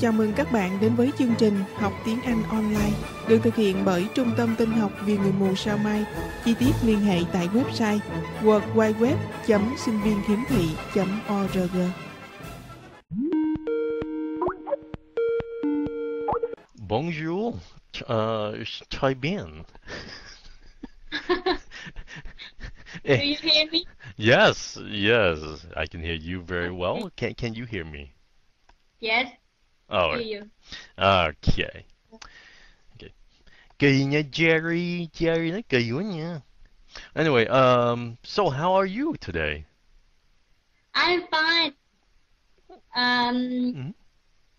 Chào mừng các bạn đến với chương trình Học Tiếng Anh Online được thực hiện bởi Trung tâm Tin học vì người mù Sao Mai. Chi tiết liên hệ tại website www.sinhvienthiemthy.org. Bonjour, très bien. Do you hear me? Yes, I can hear you very well. Can you hear me? Yes. Oh, okay. Kỳ nha, Jerry. Jerry nó kỳ quá nha. Anyway, so how are you today? I'm fine.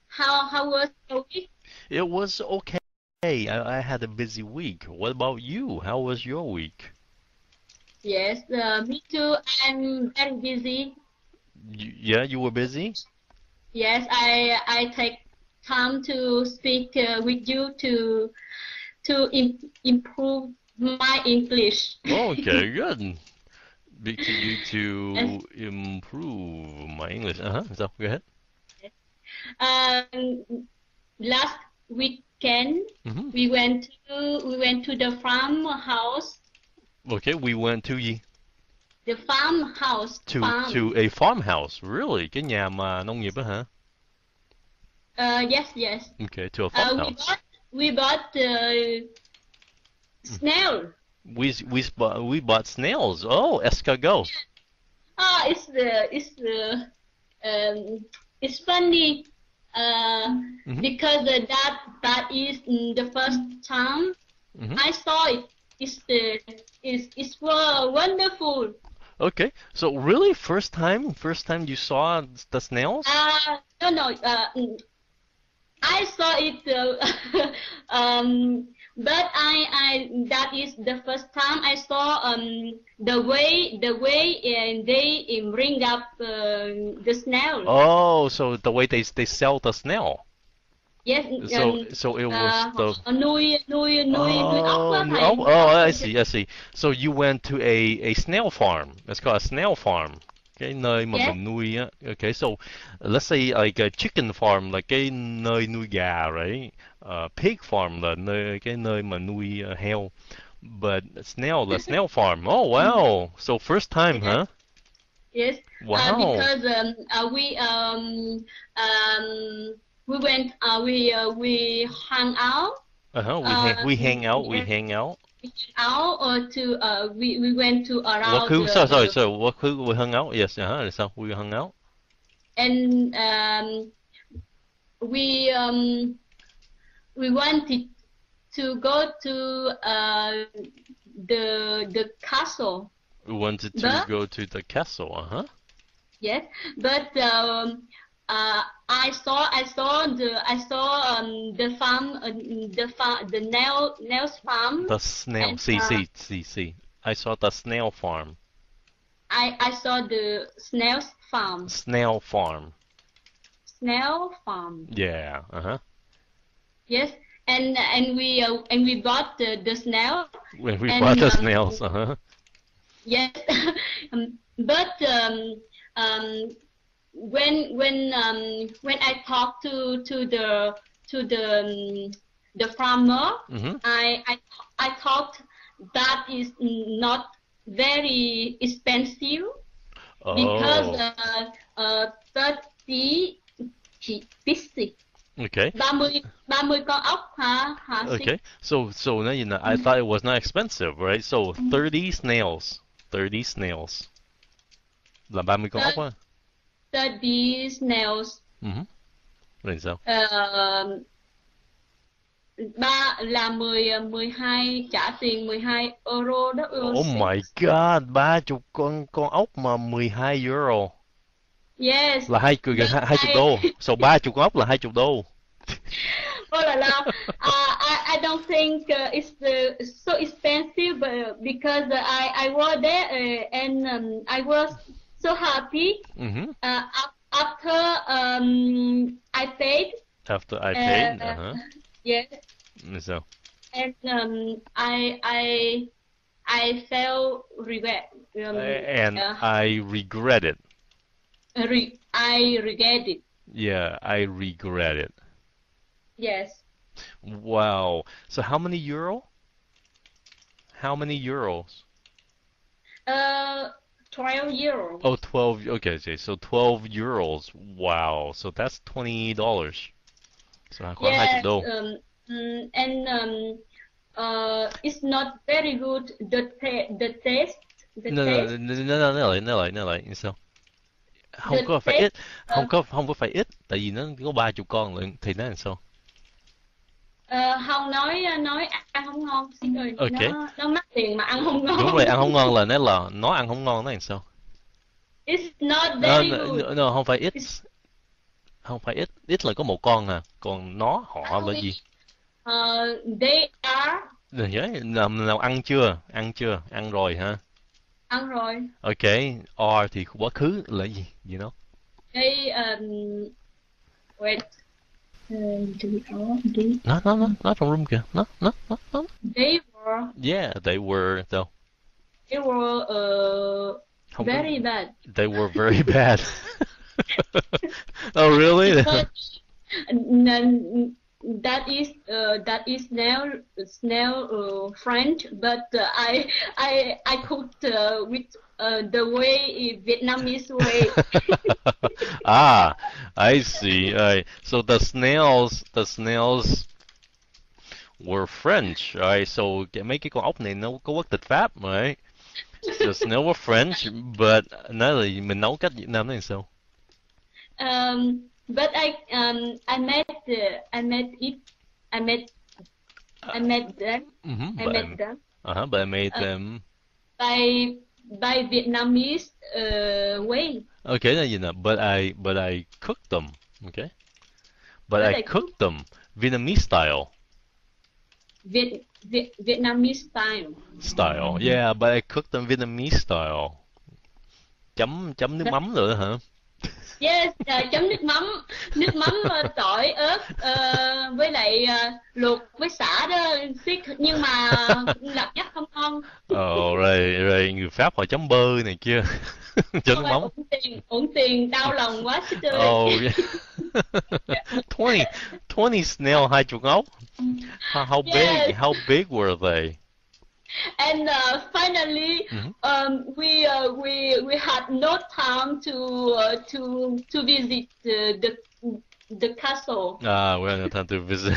How was your week? It was okay. I had a busy week. What about you? How was your week? Yes, me too. I'm very busy. Yeah, you were busy? Yes, I take time to speak with you to improve my English. Okay, good. Speak to you to improve my English. So go ahead. Last weekend we went to the farmhouse. Okay, we went to the farmhouse. To a farmhouse, really? Cái nhà mà nông nghiệp đó hả? Yes. Okay, to a farmhouse. We bought snail. We bought snails. Oh, escargot. Oh, it's funny because that is the first time I saw it. It's wonderful. Okay, so really, first time you saw the snails? No, I saw it, but that is the first time I saw the way and they bring up the snail. Oh, so the way they sell the snail. Yes. So it was the. Oh, I see. So you went to a snail farm. It's called a snail farm. Okay, nơi mà mình nuôi á. Okay, so let's say like a chicken farm là cái nơi nuôi gà, right? Pig farm là cái nơi mà nuôi heo. But snail là snail farm. Oh wow! So first time, huh? Yes. Wow. Because we hung out. We hang out. We went to around. We hung out. Yes. So we hung out. And we wanted to go to the castle. We wanted to go to the castle. Yes, but. I saw the snail farm. The snail, I saw the snail farm. I saw the snail farm. Snail farm. Snail farm. Yeah. Yes, and we bought the snail. We bought the snails. Yes, but When I talked to the farmer, I thought that is not very expensive because 30 pieces. Okay. 30 con ốc hả? Okay. So now you know, I thought it was not expensive, right? So 30 snails. Là 30 con ốc á. 30 snails. Rồi sao? Là 12 trả tiền 12 euro đó. Oh my god, 30 con ốc mà 12 euro. Yes. Là gần 20 đô. So 30 con ốc là 20 đô. Oh la la. I don't think it's so expensive because I was there and I was so happy. After I paid. Yes. So. And I felt regret. I regret it. I regret it. Yeah, I regret it. Yes. Wow. So how many euro? How many euros? 12 euros. Oh, 12. Okay, so 12 euros. Wow. So that's $20. So yes, and it's not very good, the taste. No, lại như sao? Không có phải ít, không có phải ít, tại vì nó có 30 con lận thì nó làm sao? Không nói ăn không ngon, xin ơi, okay. Nó mắc tiền mà ăn không ngon. Đúng rồi, ăn không ngon là nó ăn không ngon nó làm sao? It's not very good. No, không phải ít, ít là có một con à, còn nó họ là gì? They are. Nào ăn chưa? Ăn rồi hả? Ăn rồi. Okay, are thì quá khứ là gì? You know? They wait. Do we all do? No, not from room kìa. No. They were. Yeah, they were though. They were very bad. They were very bad. Oh really? That is now French, but I cooked with the way Vietnamese way. Ah, I see. So the snails were French, right? So mấy cái con ốc này nó có quốc tịch Pháp, right? The snail were French, but nó là mình nấu cách Việt Nam này sao? But I made them by Vietnamese way. Okay, you know, but I cooked them. Okay, but I cooked them Vietnamese style. Vietnamese style. Style, yeah, but I cooked them Vietnamese style. Chấm nước mắm nữa hả? Yes, chấm nước mắm tỏi ớt với lại luộc với sả đó, nhưng mà làm chắc không ngon. Ồ, rồi người Pháp họ chấm bơ này kia, chấm nước mắm. Uổng tiền, đau lòng quá. Ồ, 20 snail, 20 ốc. How big were they? And finally, we had no time to visit the castle. Ah, we had no time to visit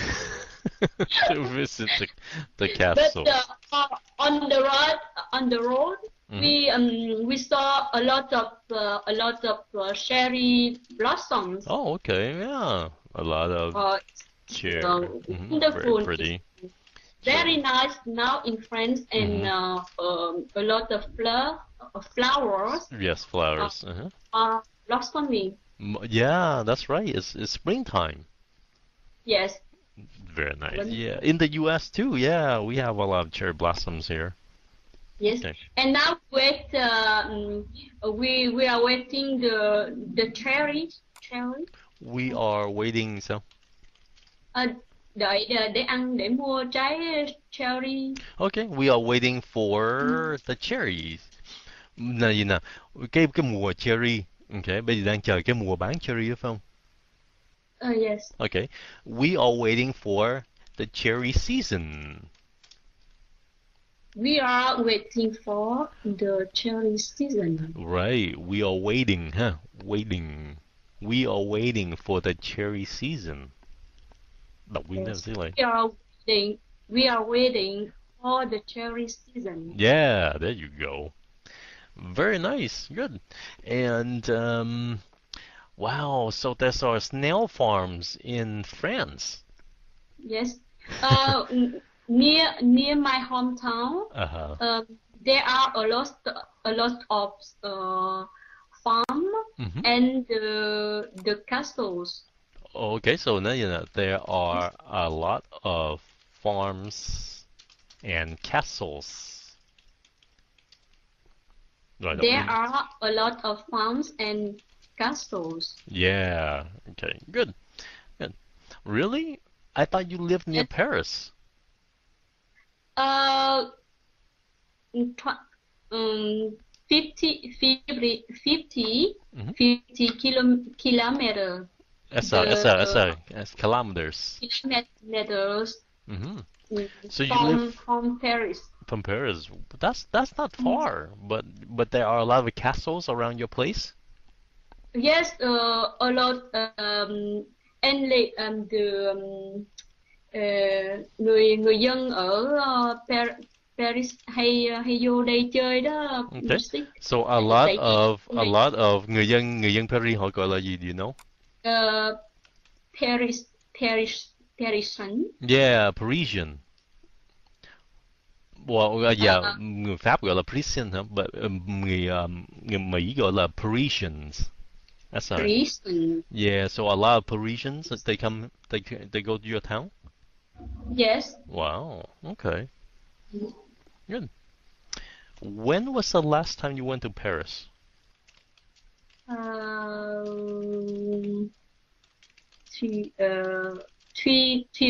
the castle. But on the road, we saw a lot of cherry blossoms. Oh, okay, yeah, a lot of cherry. Very pretty. Very nice now in France, and a lot of flowers. Yes, flowers. Blossoming. Yeah, that's right. It's springtime. Yes. Very nice. Yeah, in the U.S. too. Yeah, we have a lot of cherry blossoms here. Yes. Okay. And now we are waiting the cherry. We are waiting so. Để ăn để mua trái cherry. Okay, we are waiting for the cherries. Là gì nào? Cái mùa cherry. Okay, bây giờ đang chờ cái mùa bán cherry phải không? Yes. Okay, we are waiting for the cherry season. We are waiting for the cherry season. Right, we are waiting, huh? Waiting. We are waiting for the cherry season. Yes. We are waiting for the cherry season. Yeah, there you go. Very nice, good. And wow, so there's our snail farms in France. Yes, near my hometown, there are a lot of farm and the castles. Okay, so now you know there are a lot of farms and castles. Right, there are a lot of farms and castles. Yeah. Okay. Good. Good. Really? I thought you lived near Paris. Fifty kilometers. As kilometers. Kilometers. Mm-hmm. So you live from Paris. From Paris, but that's not far. But there are a lot of castles around your place. Yes, a lot. And người dân ở Paris hay vô đây chơi đó. Okay. So a lot of người dân Paris họ gọi là gì? Do you know? Parisian. Yeah, Parisian. Well, yeah, người Pháp gọi là Parisian, huh? But người Mỹ gọi là Parisians. That's right. Parisian. Yeah, so a lot of Parisians they go to your town. Yes. Wow. Okay. Good. When was the last time you went to Paris? 3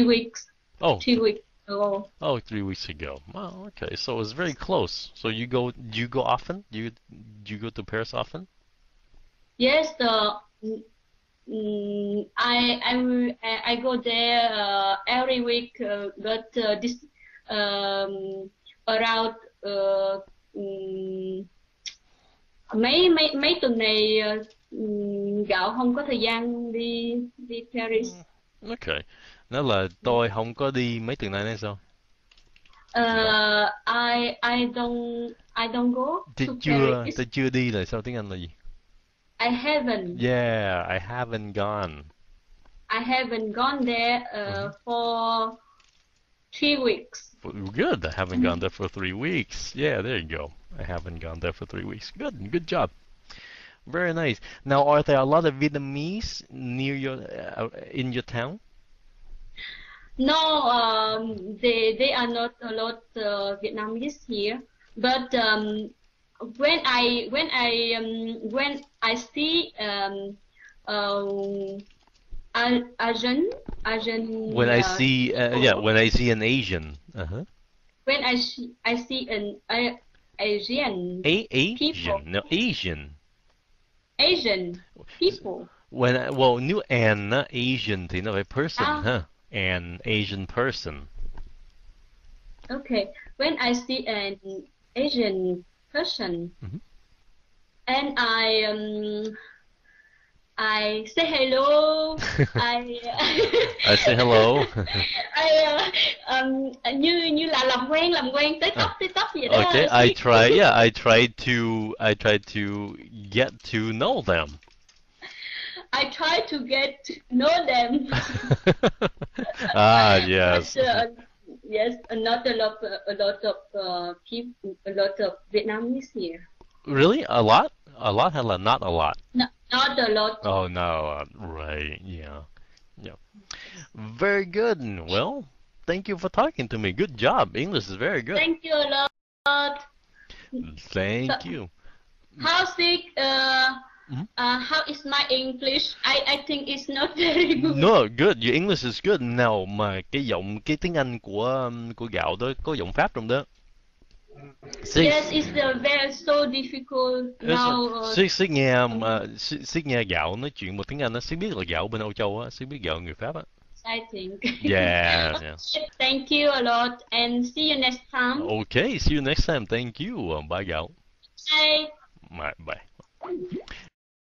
weeks. Oh. 3 weeks ago. Oh, 3 weeks ago. Wow. Okay. So it's very close. So you go. Do you go often? Do you go to Paris often? Yes. I go there every week, but this around mấy tuần này gạo không có thời gian đi Paris. Okay, nó là tôi không có đi mấy tuần này nên sao? I don't go. Tôi chưa đi là sao, tiếng Anh là gì? I haven't. Yeah, I haven't gone. I haven't gone there for 3 weeks. Good. I haven't gone there for 3 weeks. Yeah, there you go. I haven't gone there for 3 weeks. Good. Good job. Very nice. Now, are there a lot of Vietnamese near your in your town? No, they are not a lot Vietnamese here, but. When I see Asian. When I see an Asian. Uh-huh. When I see an Asian. Asian. No, Asian. Asian people. When I, well, new and not Asian, you know, a person, huh? An Asian person. Okay. When I see an Asian person, and I say hello. I say hello. Như là làm quen tới tóc vậy đó. Okay, I try to get to know them. I try to get to know them. Yes. But, yes, not a lot of Vietnamese here. Really, a lot, not a lot. No, not a lot. Oh no, right, yeah. Very good. Well, thank you for talking to me. Good job. English is very good. Thank you a lot. Thank you. How sick? How is my English? I think it's not very good. No, good. Your English is good. Nào mà cái tiếng Anh của gạo đó có giọng Pháp trong đó. Yes, it's very so difficult now. Siết nghe gạo nói chuyện một tiếng Anh á, siết biết là gạo bên Âu Châu á, siết biết gạo người Pháp á. I think. Yeah. Thank you a lot and see you next time. Okay, see you next time. Thank you. Bye gạo. Bye. Bye.